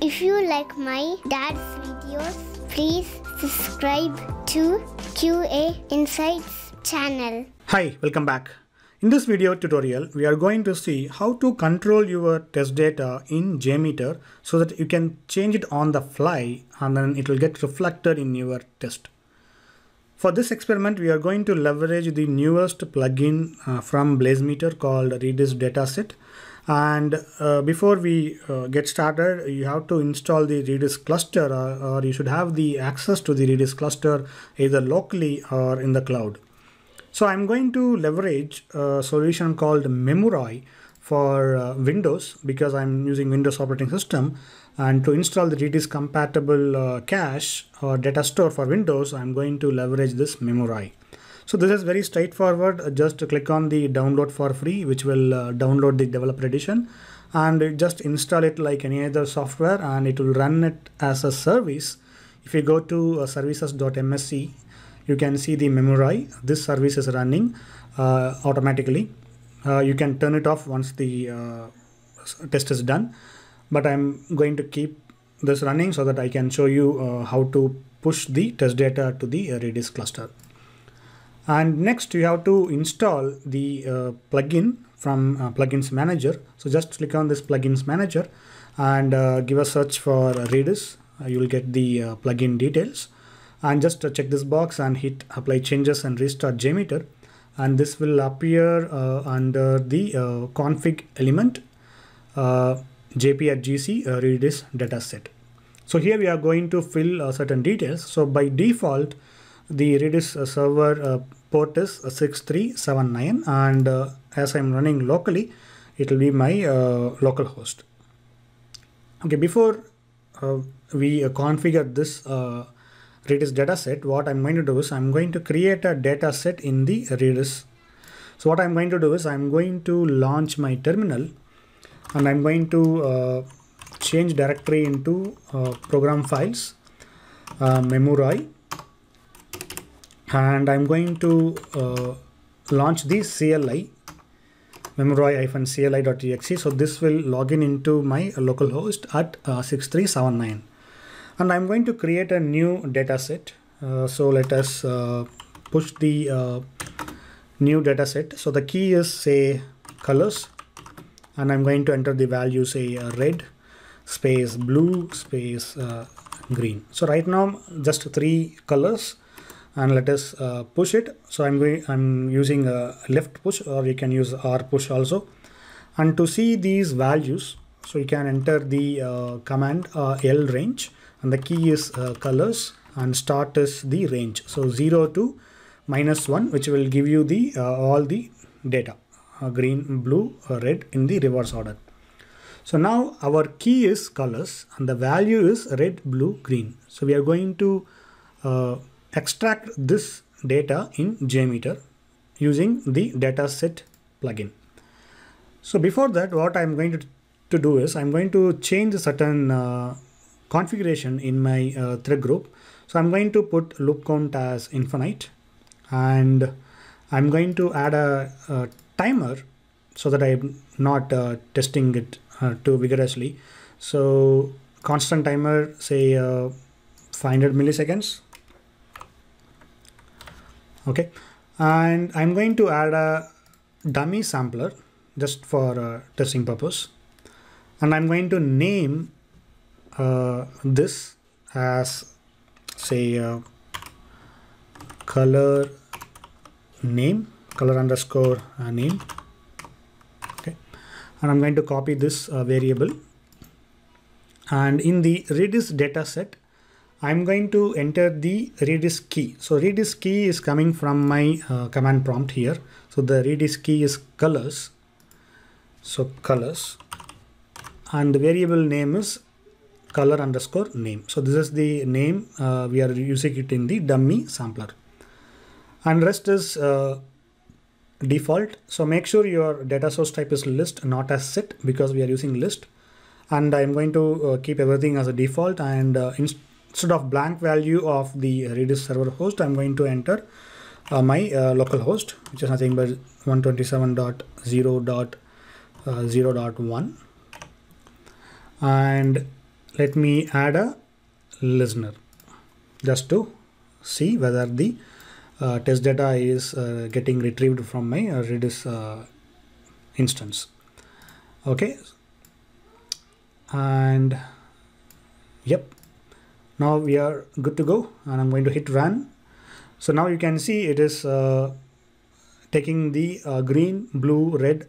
If you like my dad's videos, please subscribe to QA Insights channel. Hi, welcome back. In this video tutorial, we are going to see how to control your test data in JMeter so that you can change it on the fly and then it will get reflected in your test. For this experiment, we are going to leverage the newest plugin from BlazeMeter called Redis Data Set. And before we get started, you have to install the Redis cluster or you should have the access to the Redis cluster either locally or in the cloud. So I'm going to leverage a solution called Memori for Windows because I'm using Windows operating system, and to install the Redis compatible cache or data store for Windows, I'm going to leverage this Memori. So this is very straightforward. Just click on the download for free, which will download the developer edition, and just install it like any other software, and it will run it as a service. If you go to services.msc, you can see the Memori. This service is running automatically. You can turn it off once the test is done, but I'm going to keep this running so that I can show you how to push the test data to the Redis cluster. And next you have to install the plugin from Plugins Manager. So just click on this Plugins Manager and give a search for Redis. You will get the plugin details, and just check this box and hit apply changes and restart JMeter. And this will appear under the config element jp@gc Redis dataset. So here we are going to fill certain details. So by default, the Redis server port is 6379, and as I'm running locally, it will be my local host. Okay, before we configure this Redis dataset, what I'm going to do is I'm going to create a data set in the Redis. So what I'm going to do is I'm going to launch my terminal, and I'm going to change directory into program files, Memori, and I'm going to launch the CLI, memori-cli.exe. So this will log in into my local host at 6379. And I'm going to create a new data set. So let us push the new data set. So the key is, say, colors, and I'm going to enter the value, say, red space blue space green. So right now just 3 colors, and let us push it. So I'm using a left push, or you can use R push also. And to see these values, so you can enter the command L range, and the key is colors, and start is the range. So 0 to -1, which will give you the all the data, green, blue, red in the reverse order. So now our key is colors, and the value is red, blue, green. So we are going to extract this data in JMeter using the dataset plugin. So before that, what I'm going to do is I'm going to change certain configuration in my thread group. So I'm going to put loop count as infinite, and I'm going to add a timer so that I'm not testing it too vigorously. So constant timer, say 500 milliseconds. Okay, and I'm going to add a dummy sampler just for testing purpose, and I'm going to name this as, say, color name, color_name. Okay, and I'm going to copy this variable, and in the Redis data set, I'm going to enter the Redis key. So Redis key is coming from my command prompt here. So the Redis key is colors. So colors, and the variable name is color_name. So this is the name we are using it in the dummy sampler, and rest is default. So make sure your data source type is list, not as set, because we are using list, and I'm going to keep everything as a default, and instead of blank value of the Redis server host, I'm going to enter my local host, which is nothing but 127.0.0.1, and let me add a listener just to see whether the test data is getting retrieved from my Redis instance. Okay, and yep, now we are good to go, and I'm going to hit run. So now you can see it is taking the green, blue, red,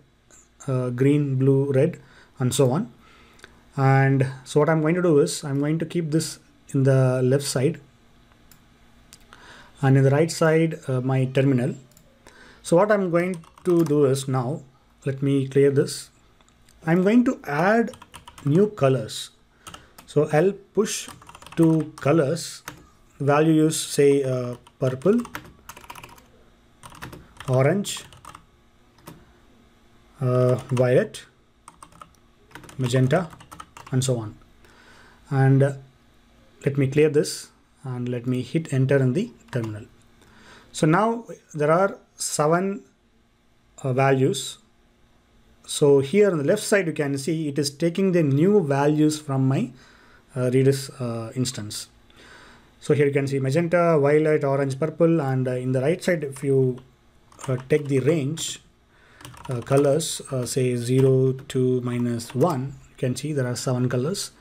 green, blue, red, and so on. And so what I'm going to do is I'm going to keep this in the left side, and in the right side my terminal. So what I'm going to do is, now let me clear this, I'm going to add new colors. So I'll push to colors, value is say purple, orange, violet, magenta, and so on. And let me clear this and let me hit enter in the terminal. So now there are 7 values. So here on the left side you can see it is taking the new values from my Redis instance. So here you can see magenta, violet, orange, purple, and in the right side if you take the range colors, say 0 to minus 1, you can see there are 7 colors,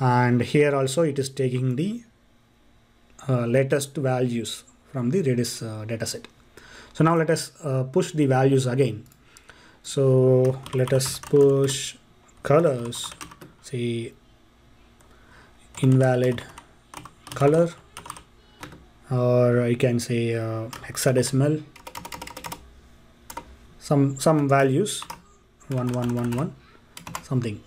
and here also it is taking the latest values from the Redis dataset. So now let us push the values again. So let us push colors, say invalid color, or you can say hexadecimal, some values, 1111 something.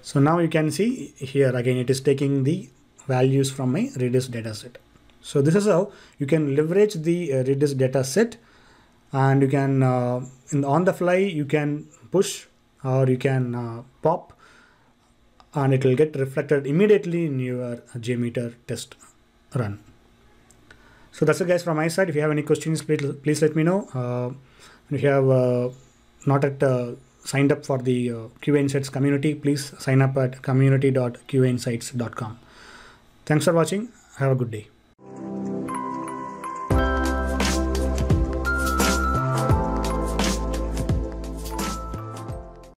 So now you can see here again it is taking the values from my Redis dataset. So this is how you can leverage the Redis dataset, and you can on the fly you can push or you can pop, and it will get reflected immediately in your JMeter test run. So that's it guys from my side. If you have any questions, please let me know. If you have not yet signed up for the QA Insights community, please sign up at community.qainsights.com. Thanks for watching. Have a good day.